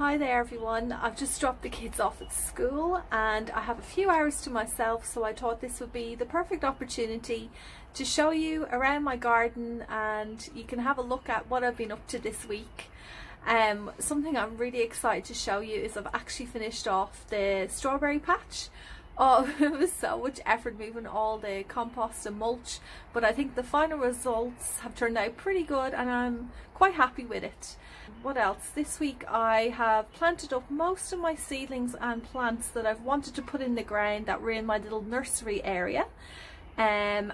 Hi there everyone, I've just dropped the kids off at school and I have a few hours to myself, so I thought this would be the perfect opportunity to show you around my garden and you can have a look at what I've been up to this week. Something I'm really excited to show you is I've actually finished off the strawberry patch. Oh, it was so much effort moving all the compost and mulch, but I think the final results have turned out pretty good and I'm quite happy with it. What else? This week I have planted up most of my seedlings and plants that I've wanted to put in the ground that were in my little nursery area. And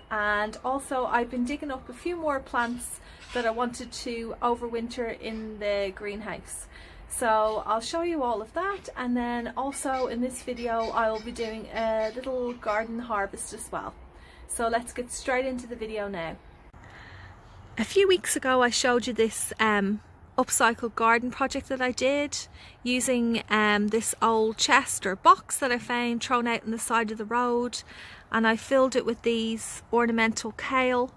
also I've been digging up a few more plants that I wanted to overwinter in the greenhouse. So I'll show you all of that, and then also in this video I will be doing a little garden harvest as well. So let's get straight into the video now. A few weeks ago I showed you this upcycled garden project that I did using this old chest or box that I found thrown out on the side of the road, and I filled it with these ornamental kale,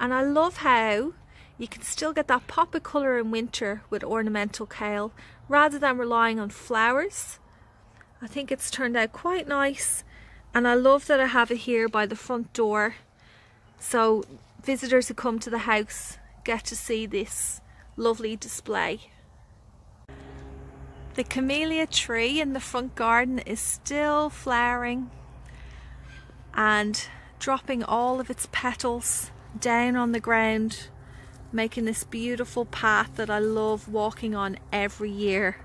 and I love how you can still get that pop of colour in winter with ornamental kale rather than relying on flowers. I think it's turned out quite nice, and I love that I have it here by the front door, so visitors who come to the house get to see this lovely display. The camellia tree in the front garden is still flowering and dropping all of its petals down on the ground, making this beautiful path that I love walking on every year.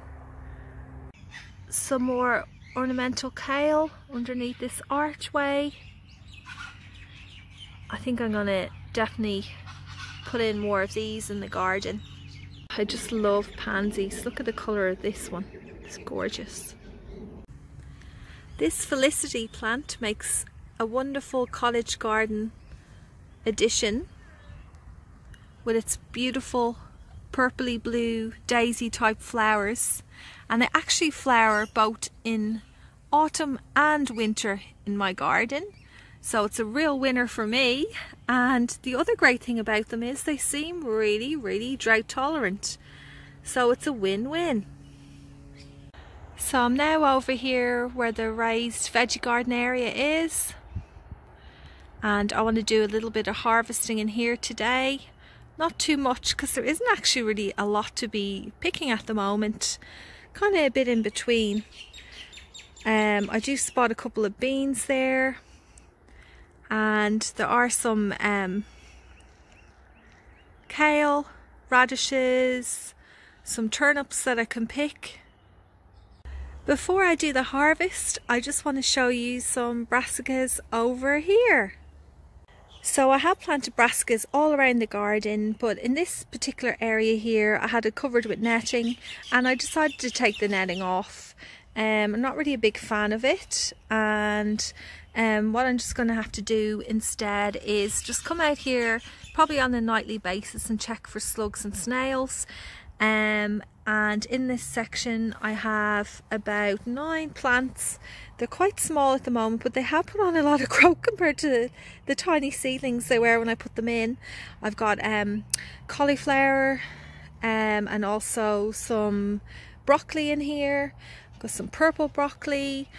Some more ornamental kale underneath this archway. I think I'm gonna definitely put in more of these in the garden. I just love pansies. Look at the colour of this one, it's gorgeous. This Felicity plant makes a wonderful cottage garden addition with its beautiful purpley blue daisy type flowers, and they actually flower both in autumn and winter in my garden, so it's a real winner for me. And the other great thing about them is they seem really drought tolerant, so it's a win-win. So I'm now over here where the raised veggie garden area is, and I want to do a little bit of harvesting in here today. Not too much, because there isn't actually really a lot to be picking at the moment. Kind of a bit in between. I do spot a couple of beans there, and there are some kale, radishes, some turnips that I can pick. Before I do the harvest, I just want to show you some brassicas over here. So I have planted brassicas all around the garden, but in this particular area here I had it covered with netting, and I decided to take the netting off. I'm not really a big fan of it, and what I'm just going to have to do instead is just come out here probably on a nightly basis and check for slugs and snails. And in this section I have about 9 plants. They're quite small at the moment, but they have put on a lot of growth compared to the tiny seedlings they were when I put them in. I've got cauliflower and also some broccoli in here. I've got some purple broccoli,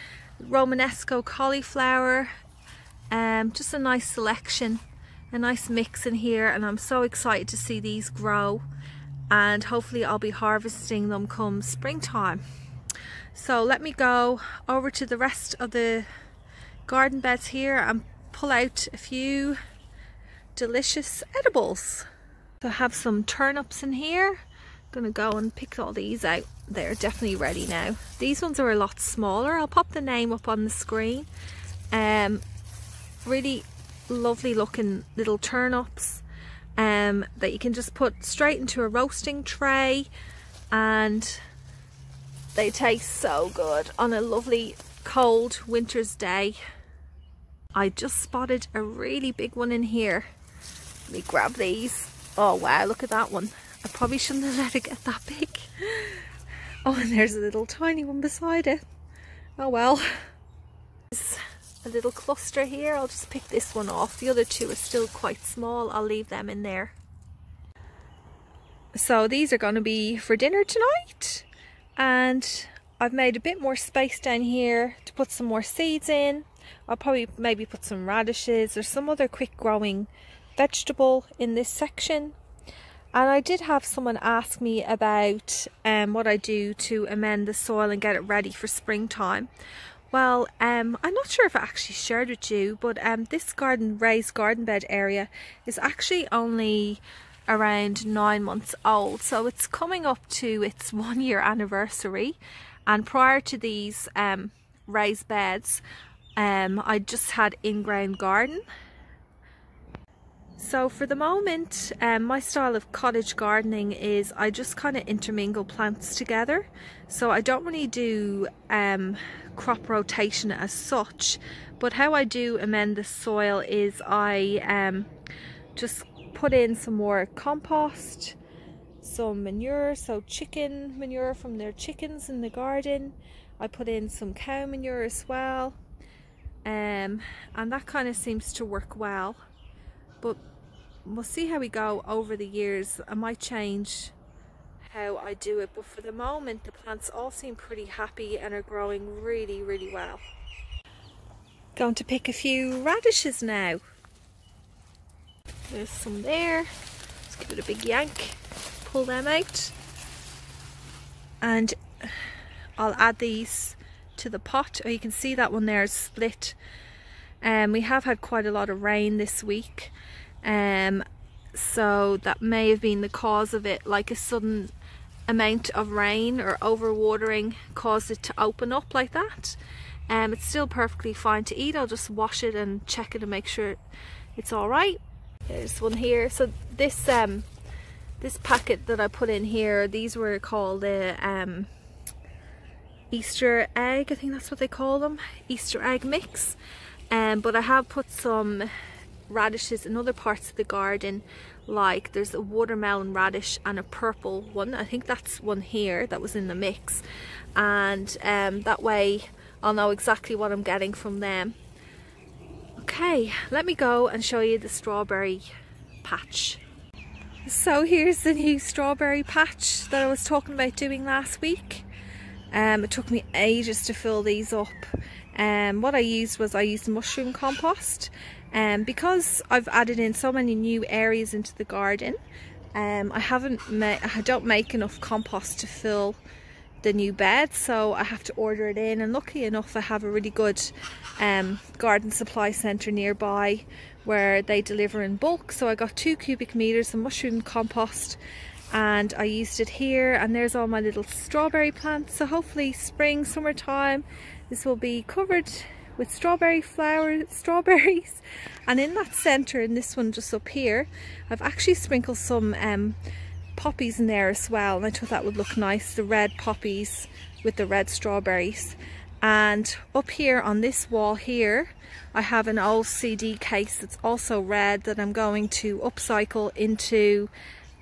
Romanesco cauliflower, just a nice selection, a nice mix in here, and I'm so excited to see these grow. And hopefully I'll be harvesting them come springtime. So let me go over to the rest of the garden beds here and pull out a few delicious edibles. So I have some turnips in here. I'm gonna go and pick all these out. They're definitely ready now. These ones are a lot smaller. I'll pop the name up on the screen. Really lovely looking little turnips. That you can just put straight into a roasting tray, and they taste so good on a lovely cold winter's day. I just spotted a really big one in here. Let me grab these. Oh wow, look at that one. I probably shouldn't have let it get that big. Oh, and there's a little tiny one beside it. Oh well. It's a little cluster here. I'll just pick this one off. The other two are still quite small. I'll leave them in there. So these are going to be for dinner tonight, and I've made a bit more space down here to put some more seeds in. I'll probably maybe put some radishes or some other quick growing vegetable in this section. And I did have someone ask me about what I do to amend the soil and get it ready for springtime. Well, I'm not sure if I actually shared with you, but this raised garden bed area is actually only around 9 months old, so it's coming up to its 1 year anniversary. And prior to these raised beds, I just had in-ground garden. So for the moment, my style of cottage gardening is I just kind of intermingle plants together. So I don't really do crop rotation as such, but how I do amend the soil is I just put in some more compost, some manure, so chicken manure from their chickens in the garden. I put in some cow manure as well, and that kind of seems to work well. But we'll see how we go over the years. I might change how I do it, but for the moment the plants all seem pretty happy and are growing really, really well. Going to pick a few radishes now. There's some there. Let's give it a big yank, pull them out, and I'll add these to the pot. Oh, you can see that one there is split. We have had quite a lot of rain this week, so that may have been the cause of it. Like a sudden amount of rain or overwatering caused it to open up like that. It's still perfectly fine to eat. I'll just wash it and check it and make sure it's all right. There's one here. So this this packet that I put in here, these were called Easter Egg, I think that's what they call them, Easter Egg Mix. But I have put some radishes in other parts of the garden, like there's a watermelon radish and a purple one. I think that's one here that was in the mix, and that way I'll know exactly what I'm getting from them. Okay, let me go and show you the strawberry patch. So here's the new strawberry patch that I was talking about doing last week. It took me ages to fill these up. What I used was mushroom compost, and because I've added in so many new areas into the garden, I don't make enough compost to fill the new bed, so I have to order it in. And luckily enough, I have a really good garden supply centre nearby where they deliver in bulk. So I got 2 cubic meters of mushroom compost, and I used it here. And there's all my little strawberry plants. So hopefully spring, summertime, this will be covered with strawberry strawberries. And in that centre, in this one just up here, I've actually sprinkled some poppies in there as well, and I thought that would look nice, the red poppies with the red strawberries. And up here on this wall here, I have an old CD case that's also red that I'm going to upcycle into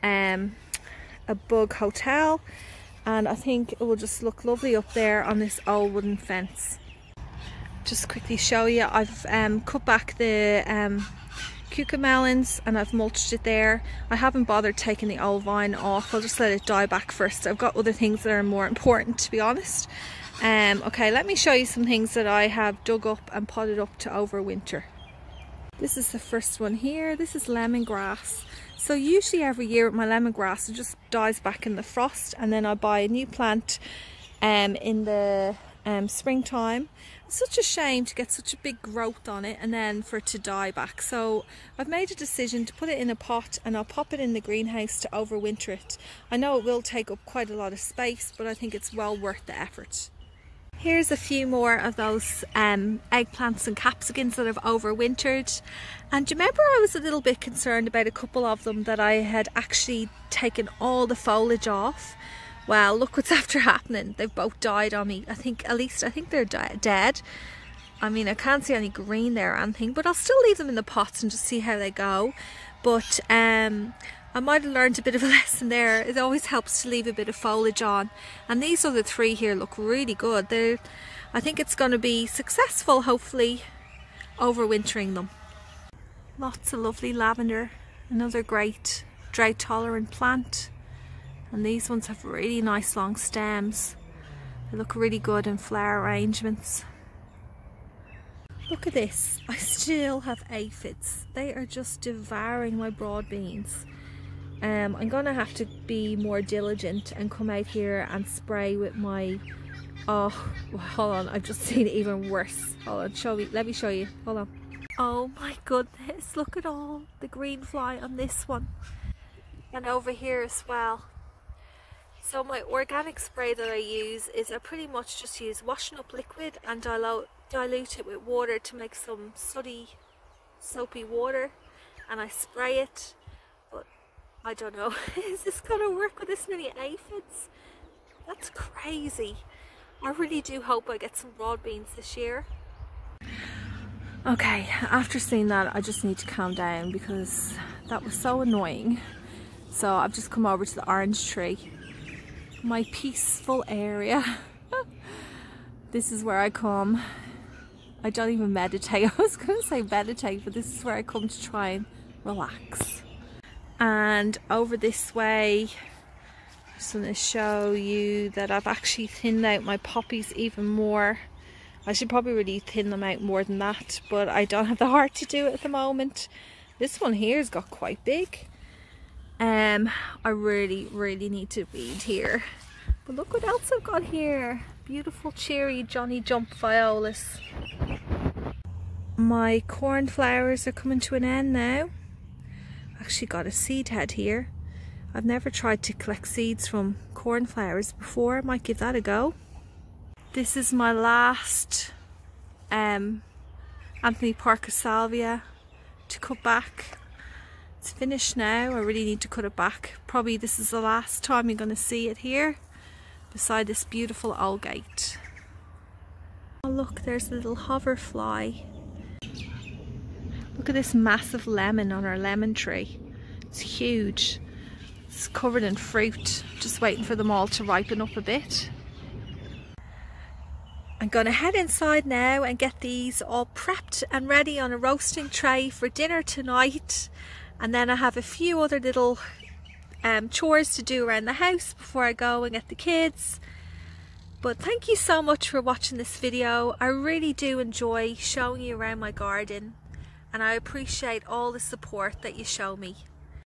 a bug hotel, and I think it will just look lovely up there on this old wooden fence. Just quickly show you, I've cut back the cucamelons and I've mulched it there. I haven't bothered taking the old vine off. I'll just let it die back first. I've got other things that are more important, to be honest. Okay, let me show you some things that I have dug up and potted up to over winter. This is the first one here. This is lemongrass. So usually every year with my lemongrass, it just dies back in the frost, and then I buy a new plant in the springtime. It's such a shame to get such a big growth on it and then for it to die back. So I've made a decision to put it in a pot, and I'll pop it in the greenhouse to overwinter it. I know it will take up quite a lot of space, but I think it's well worth the effort. Here's a few more of those eggplants and capsicums that I've overwintered. And do you remember I was a little bit concerned about a couple of them that I had actually taken all the foliage off? Well, look what's after happening. They've both died on me. I think, at least I think they're dead. I mean, I can't see any green there or anything, but I'll still leave them in the pots and just see how they go. But I might have learned a bit of a lesson there. It always helps to leave a bit of foliage on. And these other three here look really good. I think it's going to be successful, hopefully, overwintering them. Lots of lovely lavender, another great drought tolerant plant. And these ones have really nice long stems. They look really good in flower arrangements. Look at this, I still have aphids. They are just devouring my broad beans. I'm gonna have to be more diligent and come out here and spray with my, oh, hold on, I've just seen even worse. Hold on, let me show you, hold on. Oh my goodness, look at all the green fly on this one. And over here as well. So my organic spray that I use is I pretty much just use washing up liquid and dilute it with water to make some soapy water, and I spray it, but I don't know. Is this gonna work with this many aphids? That's crazy. I really do hope I get some broad beans this year. Okay, after seeing that I just need to calm down because that was so annoying. So I've just come over to the orange tree, my peaceful area. This is where I come. I don't even meditate. I was going to say meditate, but this is where I come to try and relax. And over this way, I'm just going to show you that I've actually thinned out my poppies even more. I should probably really thin them out more than that, but I don't have the heart to do it at the moment. This one here's got quite big. I really need to weed here. But look what else I've got here. Beautiful cheery Johnny Jump Violas. My cornflowers are coming to an end now. I've actually got a seed head here. I've never tried to collect seeds from cornflowers before. I might give that a go. This is my last Anthony Parker salvia to cut back. It's finished now. I really need to cut it back. Probably this is the last time you're going to see it here, beside this beautiful old gate. Oh look, there's a little hoverfly. Look at this massive lemon on our lemon tree. It's huge. It's covered in fruit. Just waiting for them all to ripen up a bit. I'm gonna head inside now and get these all prepped and ready on a roasting tray for dinner tonight. And then I have a few other little chores to do around the house before I go and get the kids. But thank you so much for watching this video. I really do enjoy showing you around my garden, and I appreciate all the support that you show me.